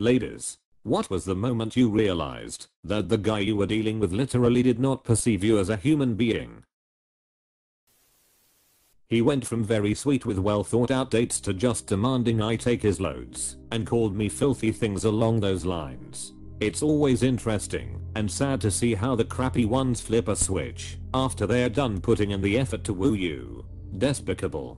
Ladies, what was the moment you realized that the guy you were dealing with literally did not perceive you as a human being? He went from very sweet with well thought out dates to just demanding I take his loads, and called me filthy things along those lines. It's always interesting and sad to see how the crappy ones flip a switch after they're done putting in the effort to woo you. Despicable.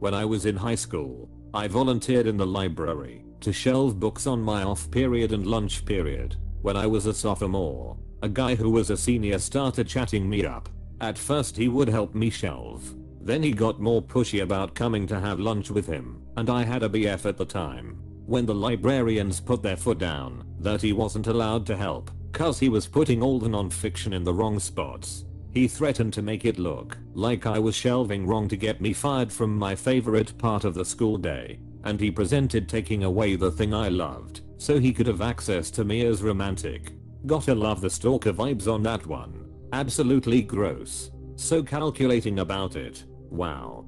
When I was in high school, I volunteered in the library to shelve books on my off period and lunch period. When I was a sophomore, a guy who was a senior started chatting me up. At first he would help me shelve, then he got more pushy about coming to have lunch with him, and I had a BF at the time. When the librarians put their foot down that he wasn't allowed to help, cause he was putting all the non-fiction in the wrong spots, he threatened to make it look like I was shelving wrong to get me fired from my favorite part of the school day, and he presented taking away the thing I loved so he could have access to me as romantic. Gotta love the stalker vibes on that one. Absolutely gross. So calculating about it. Wow.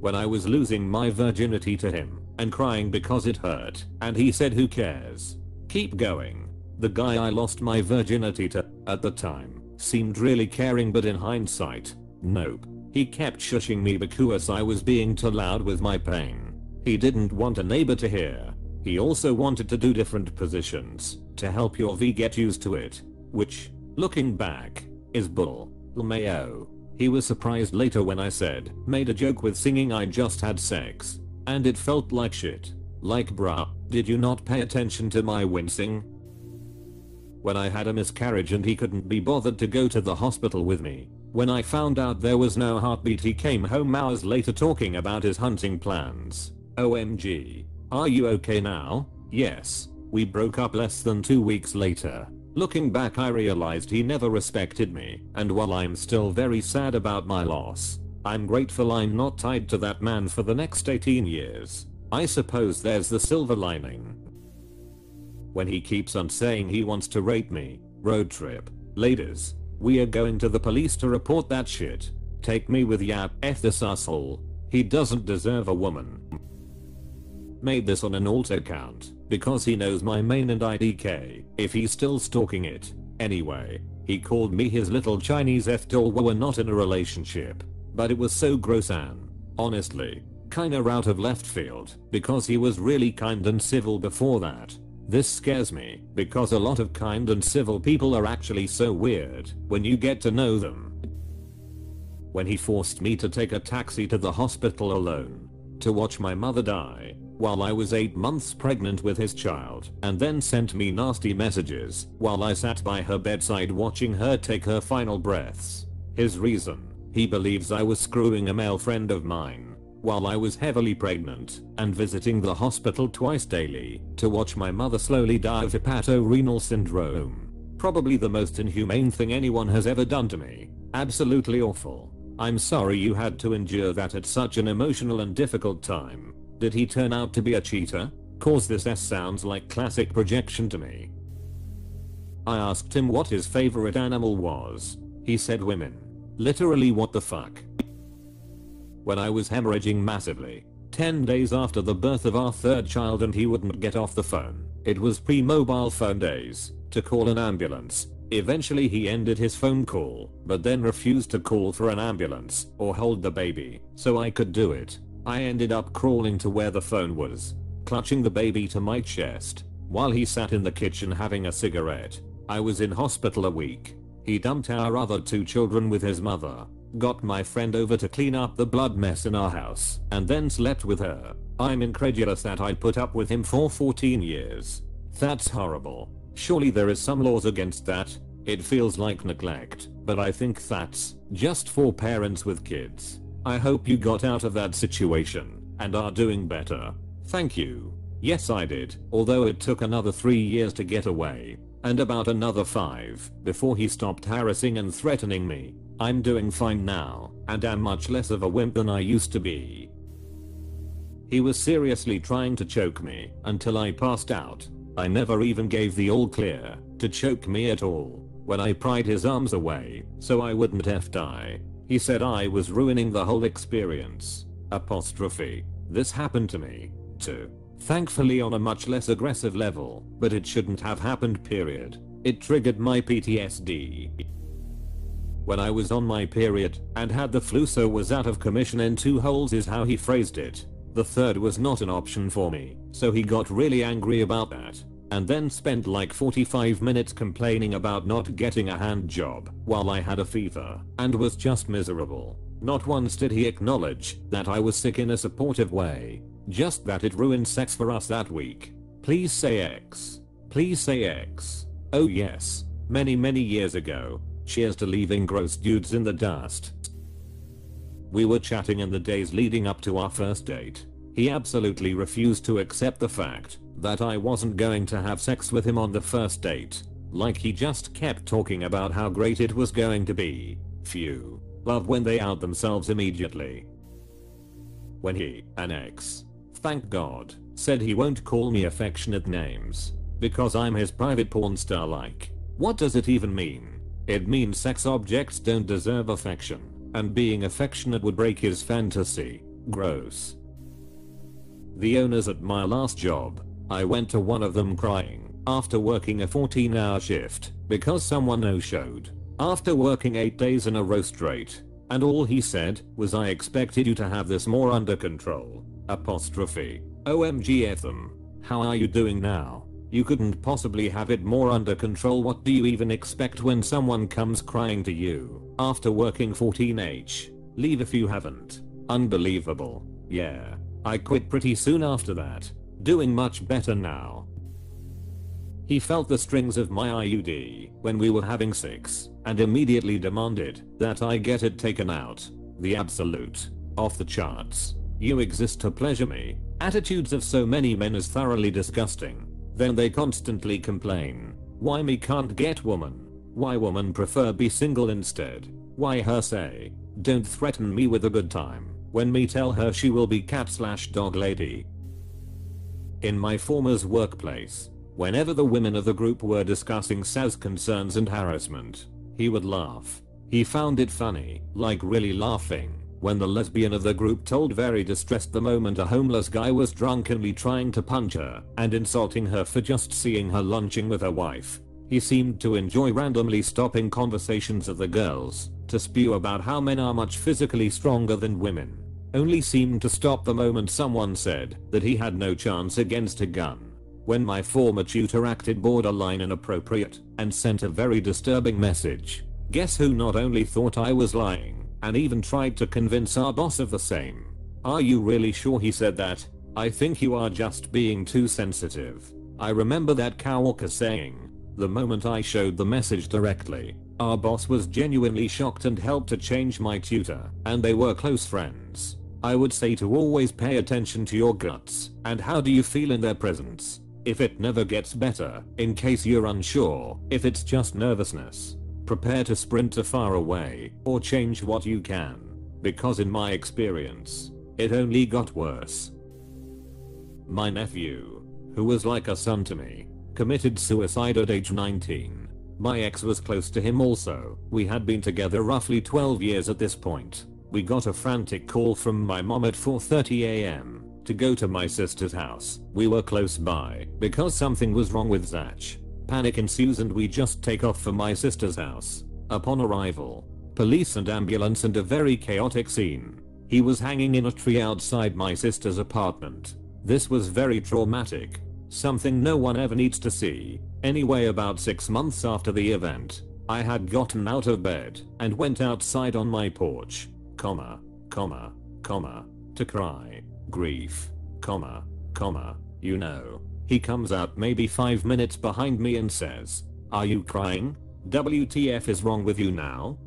When I was losing my virginity to him and crying because it hurt, and he said, "Who cares? Keep going." The guy I lost my virginity to at the time seemed really caring, but in hindsight, nope. He kept shushing me because I was being too loud with my pain. He didn't want a neighbor to hear. He also wanted to do different positions to help your V get used to it, which, looking back, is bull. Mayo. He was surprised later when I said, made a joke with singing I just had sex, and it felt like shit. Like, bruh, did you not pay attention to my wincing? When I had a miscarriage and he couldn't be bothered to go to the hospital with me, when I found out there was no heartbeat, he came home hours later talking about his hunting plans. OMG. Are you okay now? Yes. We broke up less than 2 weeks later. Looking back, I realized he never respected me, and while I'm still very sad about my loss, I'm grateful I'm not tied to that man for the next 18 years. I suppose there's the silver lining. When he keeps on saying he wants to rape me, road trip. Ladies, we are going to the police to report that shit. Take me with ya, F this asshole. He doesn't deserve a woman. Made this on an alt account because he knows my main and IDK, if he's still stalking it. Anyway, he called me his little Chinese F-doll. We were not in a relationship, but it was so gross and, honestly, kinda out of left field, because he was really kind and civil before that. This scares me, because a lot of kind and civil people are actually so weird when you get to know them. When he forced me to take a taxi to the hospital alone, to watch my mother die, while I was 8 months pregnant with his child, and then sent me nasty messages while I sat by her bedside watching her take her final breaths. His reason, he believes I was screwing a male friend of mine while I was heavily pregnant and visiting the hospital twice daily to watch my mother slowly die of hepatorenal syndrome. Probably the most inhumane thing anyone has ever done to me. Absolutely awful. I'm sorry you had to endure that at such an emotional and difficult time. Did he turn out to be a cheater? Cause this S sounds like classic projection to me. I asked him what his favorite animal was. He said women. Literally, what the fuck? When I was hemorrhaging massively, 10 days after the birth of our 3rd child, and he wouldn't get off the phone. It was pre-mobile phone days, to call an ambulance. Eventually he ended his phone call, but then refused to call for an ambulance or hold the baby, so I could do it. I ended up crawling to where the phone was, clutching the baby to my chest, while he sat in the kitchen having a cigarette. I was in hospital a week. He dumped our other 2 children with his mother, got my friend over to clean up the blood mess in our house, and then slept with her. I'm incredulous that I put up with him for 14 years. That's horrible. Surely there is some laws against that. It feels like neglect, but I think that's just for parents with kids. I hope you got out of that situation and are doing better. Thank you. Yes, I did, although it took another 3 years to get away, and about another 5 before he stopped harassing and threatening me. I'm doing fine now and am much less of a wimp than I used to be. He was seriously trying to choke me until I passed out. I never even gave the all clear to choke me at all when I pried his arms away so I wouldn't F die. He said I was ruining the whole experience. Apostrophe. This happened to me, too. Thankfully on a much less aggressive level, but it shouldn't have happened . It triggered my PTSD. When I was on my period and had the flu, so was out of commission in two holes is how he phrased it. The third was not an option for me, so he got really angry about that, and then spent like 45 minutes complaining about not getting a hand job while I had a fever and was just miserable. Not once did he acknowledge that I was sick in a supportive way, just that it ruined sex for us that week. Please say X. Please say X. Oh yes, many years ago. Cheers to leaving gross dudes in the dust. We were chatting in the days leading up to our first date. He absolutely refused to accept the fact that I wasn't going to have sex with him on the first date. Like, he just kept talking about how great it was going to be. Phew. Love when they out themselves immediately. When he, an ex, thank God, said he won't call me affectionate names because I'm his private porn star, like, what does it even mean? It means sex objects don't deserve affection, and being affectionate would break his fantasy. Gross. The owners at my last job, I went to one of them crying after working a 14-hour shift because someone no-showed after working 8 days in a row straight, and all he said was, I expected you to have this more under control. Apostrophe. OMG them. How are you doing now? You couldn't possibly have it more under control. What do you even expect when someone comes crying to you after working 14H? Leave if you haven't. Unbelievable. Yeah. I quit pretty soon after that. Doing much better now. He felt the strings of my IUD when we were having sex and immediately demanded that I get it taken out. The absolute off the charts, you exist to pleasure me attitudes of so many men is thoroughly disgusting. Then they constantly complain, why me can't get woman, why woman prefer be single instead, why her say, don't threaten me with a good time, when me tell her she will be cat/dog lady. In my former's workplace, whenever the women of the group were discussing Saz's concerns and harassment, he would laugh. He found it funny, like really laughing, when the lesbian of the group told very distressed the moment a homeless guy was drunkenly trying to punch her and insulting her for just seeing her lunching with her wife. He seemed to enjoy randomly stopping conversations of the girls to spew about how men are much physically stronger than women. Only seemed to stop the moment someone said that he had no chance against a gun. When my former tutor acted borderline inappropriate and sent a very disturbing message, guess who not only thought I was lying and even tried to convince our boss of the same. Are you really sure he said that? I think you are just being too sensitive. I remember that coworker saying, the moment I showed the message directly, our boss was genuinely shocked and helped to change my tutor, and they were close friends. I would say to always pay attention to your guts and how do you feel in their presence. If it never gets better, in case you're unsure, if it's just nervousness, prepare to sprint to far away or change what you can, because in my experience it only got worse. My nephew, who was like a son to me, committed suicide at age 19. My ex was close to him also. We had been together roughly 12 years at this point. We got a frantic call from my mom at 4:30 a.m. to go to my sister's house. We were close by because something was wrong with Zach. Panic ensues and we just take off for my sister's house. Upon arrival, police and ambulance and a very chaotic scene. He was hanging in a tree outside my sister's apartment. This was very traumatic. Something no one ever needs to see. Anyway, about 6 months after the event, I had gotten out of bed and went outside on my porch, to cry. Grief, you know. He comes out maybe 5 minutes behind me and says, are you crying? WTF is wrong with you now?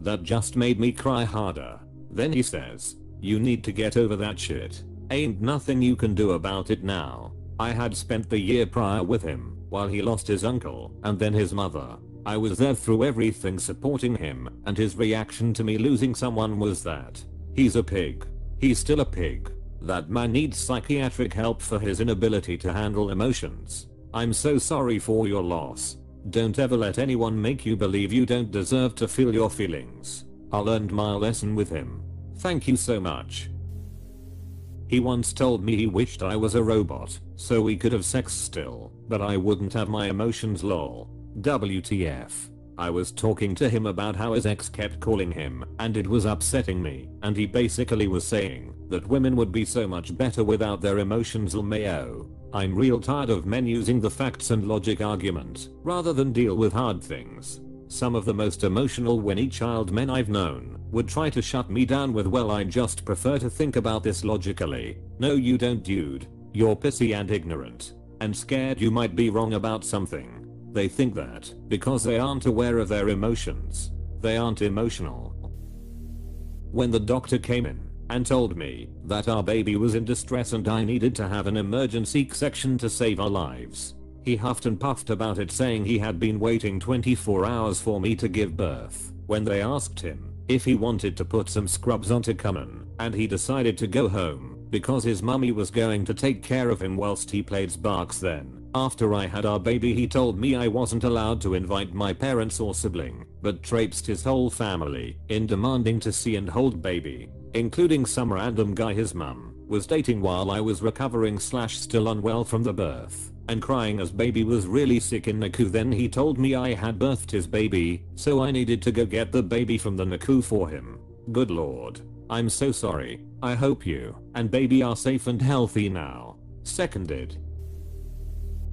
That just made me cry harder. Then he says, you need to get over that shit. Ain't nothing you can do about it now. I had spent the year prior with him while he lost his uncle and then his mother. I was there through everything supporting him, and his reaction to me losing someone was that. He's a pig. He's still a pig. That man needs psychiatric help for his inability to handle emotions. I'm so sorry for your loss. Don't ever let anyone make you believe you don't deserve to feel your feelings. I learned my lesson with him. Thank you so much. He once told me he wished I was a robot, so we could have sex still, but I wouldn't have my emotions lol. WTF. I was talking to him about how his ex kept calling him, and it was upsetting me, and he basically was saying that women would be so much better without their emotions LMAO. I'm real tired of men using the facts and logic argument, rather than deal with hard things. Some of the most emotional whiny child men I've known would try to shut me down with, well, I just prefer to think about this logically. No you don't, dude. You're pissy and ignorant, and scared you might be wrong about something. They think that because they aren't aware of their emotions, they aren't emotional. When the doctor came in and told me that our baby was in distress and I needed to have an emergency C-section to save our lives, he huffed and puffed about it, saying he had been waiting 24 hours for me to give birth. When they asked him if he wanted to put some scrubs on to come in, and he decided to go home because his mummy was going to take care of him whilst he played Sparks. Then, after I had our baby, he told me I wasn't allowed to invite my parents or sibling, but traipsed his whole family in demanding to see and hold baby, including some random guy his mum was dating while I was recovering / still unwell from the birth, and crying as baby was really sick in NICU. Then he told me I had birthed his baby, so I needed to go get the baby from the NICU for him. Good lord. I'm so sorry. I hope you and baby are safe and healthy now. Seconded.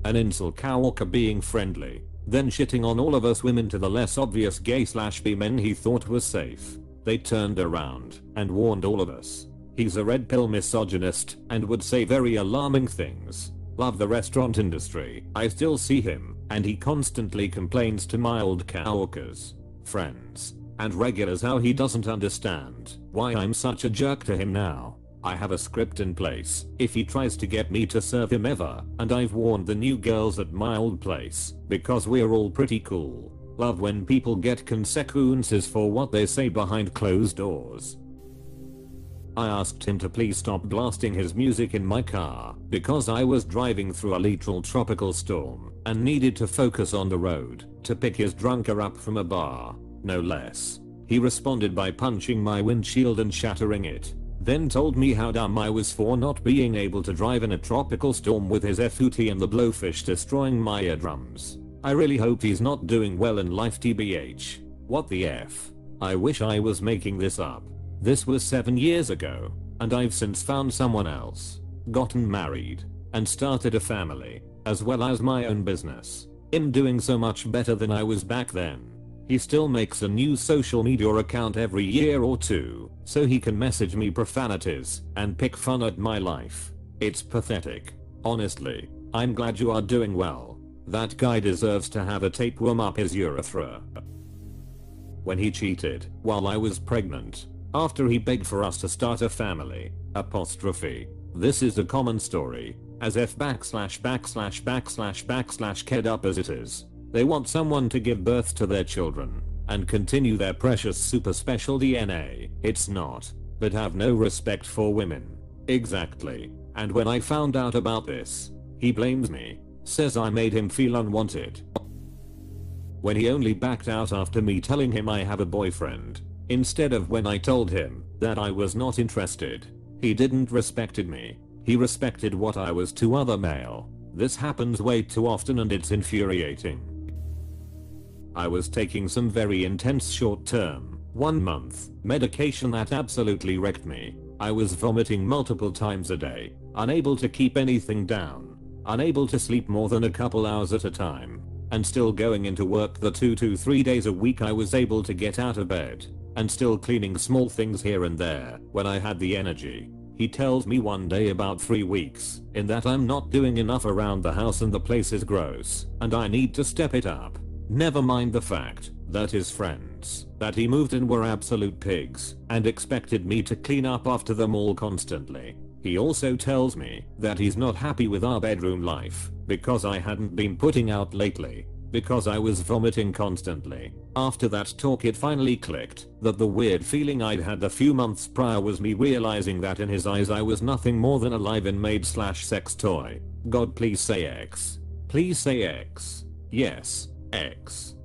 An incel cowalker being friendly, then shitting on all of us women to the less obvious gay / bi men he thought was safe. They turned around and warned all of us. He's a red pill misogynist and would say very alarming things. Love the restaurant industry. I still see him and he constantly complains to my old cowalkers, friends, and regulars how he doesn't understand why I'm such a jerk to him now. I have a script in place if he tries to get me to serve him ever, and I've warned the new girls at my old place because we're all pretty cool. Love when people get consequences for what they say behind closed doors. I asked him to please stop blasting his music in my car because I was driving through a literal tropical storm and needed to focus on the road to pick his drunker up from a bar, no less. He responded by punching my windshield and shattering it, then told me how dumb I was for not being able to drive in a tropical storm with his FUT and the blowfish destroying my eardrums. I really hope he's not doing well in life TBH. What the F? I wish I was making this up. This was 7 years ago, and I've since found someone else, gotten married, and started a family, as well as my own business. I'm doing so much better than I was back then. He still makes a new social media account every year or two, so he can message me profanities and pick fun at my life. It's pathetic. Honestly, I'm glad you are doing well. That guy deserves to have a tapeworm up his urethra. When he cheated while I was pregnant, after he begged for us to start a family, apostrophe. This is a common story, as F .. ked up as it is. They want someone to give birth to their children and continue their precious super special DNA. It's not, but have no respect for women. Exactly. And when I found out about this, he blames me, says I made him feel unwanted. When he only backed out after me telling him I have a boyfriend, instead of when I told him that I was not interested. He didn't respected me. He respected what I was to other male. This happens way too often and it's infuriating. I was taking some very intense short-term, 1-month, medication that absolutely wrecked me. I was vomiting multiple times a day, unable to keep anything down, unable to sleep more than a couple hours at a time, and still going into work the 2 to 3 days a week I was able to get out of bed, and still cleaning small things here and there when I had the energy. He tells me one day about 3 weeks in that I'm not doing enough around the house and the place is gross and I need to step it up. Never mind the fact that his friends that he moved in were absolute pigs and expected me to clean up after them all constantly. He also tells me that he's not happy with our bedroom life because I hadn't been putting out lately, because I was vomiting constantly. After that talk it finally clicked that the weird feeling I'd had a few months prior was me realizing that in his eyes I was nothing more than a live-in maid / sex toy. God, please say X. Please say X. Yes, X.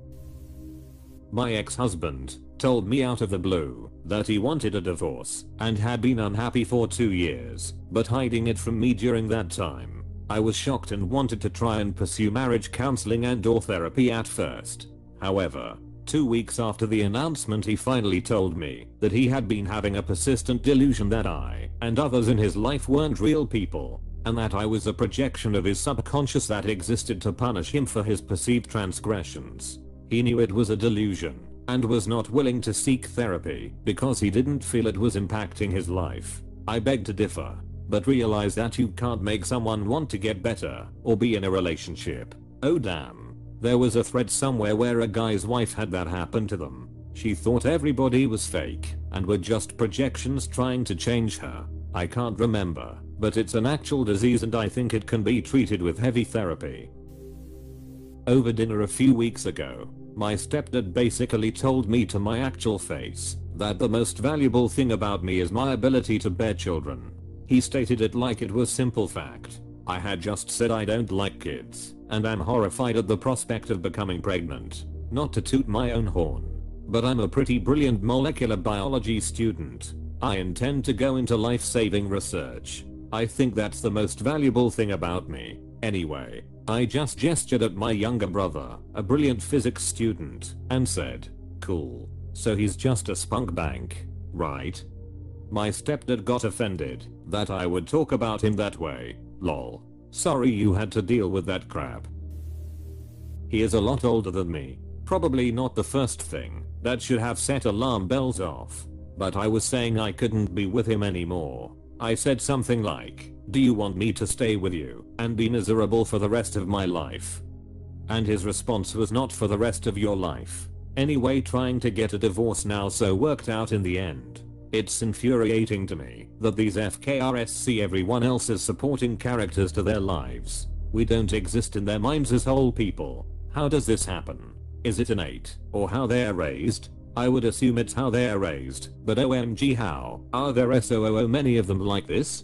My ex-husband, told me out of the blue that he wanted a divorce and had been unhappy for 2 years, but hiding it from me during that time. I was shocked and wanted to try and pursue marriage counseling and/or therapy at first. However, 2 weeks after the announcement he finally told me that he had been having a persistent delusion that I and others in his life weren't real people, and that I was a projection of his subconscious that existed to punish him for his perceived transgressions. He knew it was a delusion and was not willing to seek therapy because he didn't feel it was impacting his life. I beg to differ, but realize that you can't make someone want to get better or be in a relationship. Oh damn. There was a thread somewhere where a guy's wife had that happen to them. She thought everybody was fake and were just projections trying to change her. I can't remember, but it's an actual disease and I think it can be treated with heavy therapy. Over dinner a few weeks ago, my stepdad basically told me to my actual face that the most valuable thing about me is my ability to bear children. He stated it like it was simple fact. I had just said I don't like kids, and I'm horrified at the prospect of becoming pregnant. Not to toot my own horn, but I'm a pretty brilliant molecular biology student. I intend to go into life-saving research. I think that's the most valuable thing about me. Anyway, I just gestured at my younger brother, a brilliant physics student, and said, "Cool. So he's just a spunk bank, right?" My stepdad got offended that I would talk about him that way. Lol. Sorry you had to deal with that crap. He is a lot older than me. Probably not the first thing that should have set alarm bells off. But I was saying I couldn't be with him anymore. I said something like, "Do you want me to stay with you and be miserable for the rest of my life?" And his response was, "Not for the rest of your life. Anyway, trying to get a divorce now, so worked out in the end." It's infuriating to me that these FKRS see everyone else as supporting characters to their lives. We don't exist in their minds as whole people. How does this happen? Is it innate, or how they're raised? I would assume it's how they're raised, but OMG how? Are there so many of them like this?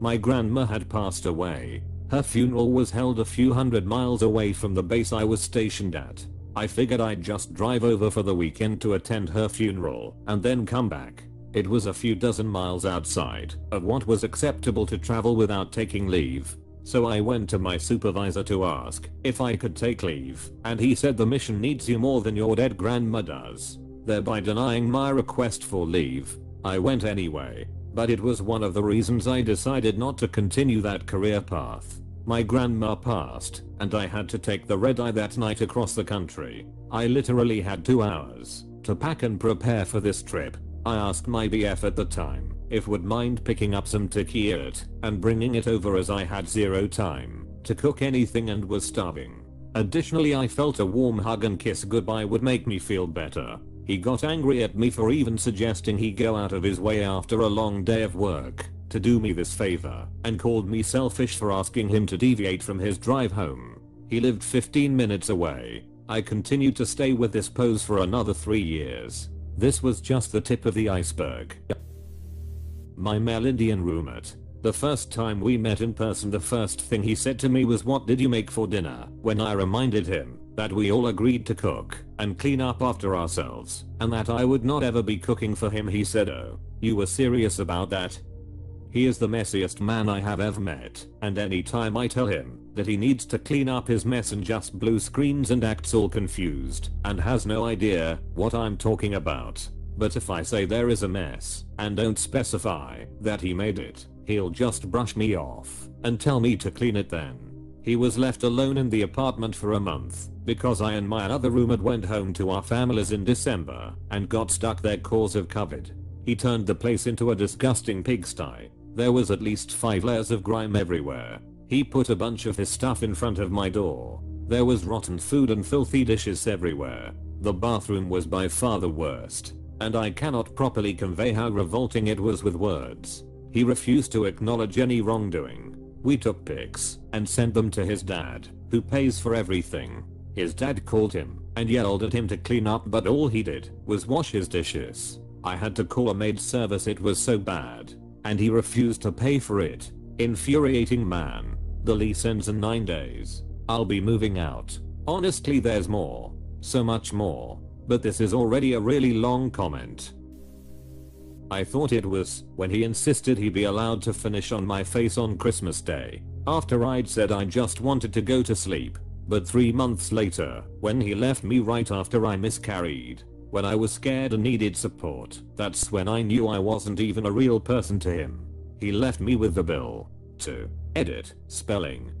My grandma had passed away. Her funeral was held a few hundred miles away from the base I was stationed at. I figured I'd just drive over for the weekend to attend her funeral and then come back. It was a few dozen miles outside of what was acceptable to travel without taking leave. So I went to my supervisor to ask if I could take leave, and he said, "The mission needs you more than your dead grandma does," thereby denying my request for leave. I went anyway, but it was one of the reasons I decided not to continue that career path. My grandma passed, and I had to take the red-eye that night across the country. I literally had 2 hours to pack and prepare for this trip. I asked my BF at the time if would mind picking up some tequila and bringing it over, as I had zero time to cook anything and was starving. Additionally, I felt a warm hug and kiss goodbye would make me feel better. He got angry at me for even suggesting he go out of his way after a long day of work to do me this favor, and called me selfish for asking him to deviate from his drive home. He lived 15 minutes away. I continued to stay with this pose for another 3 years. This was just the tip of the iceberg. My male Indian roommate. The first time we met in person, the first thing he said to me was, "What did you make for dinner?" When I reminded him that we all agreed to cook and clean up after ourselves, and that I would not ever be cooking for him, he said, "Oh, you were serious about that?" He is the messiest man I have ever met, and any time I tell him that he needs to clean up his mess and just blue screens and acts all confused and has no idea what I'm talking about. But if I say there is a mess and don't specify that he made it, he'll just brush me off and tell me to clean it then. He was left alone in the apartment for a month because I and my other roommate went home to our families in December and got stuck there 'cause of COVID. He turned the place into a disgusting pigsty. There was at least 5 layers of grime everywhere. He put a bunch of his stuff in front of my door. There was rotten food and filthy dishes everywhere. The bathroom was by far the worst, and I cannot properly convey how revolting it was with words. He refused to acknowledge any wrongdoing. We took pics and sent them to his dad, who pays for everything. His dad called him and yelled at him to clean up, but all he did was wash his dishes. I had to call a maid service, it was so bad, and he refused to pay for it. Infuriating man. The lease ends in 9 days. I'll be moving out. Honestly, there's more. So much more. but this is already a really long comment. I thought it was when he insisted he be allowed to finish on my face on Christmas Day, after I'd said I just wanted to go to sleep. But 3 months later, when he left me right after I miscarried, when I was scared and needed support, that's when I knew I wasn't even a real person to him. He left me with the bill to edit spelling,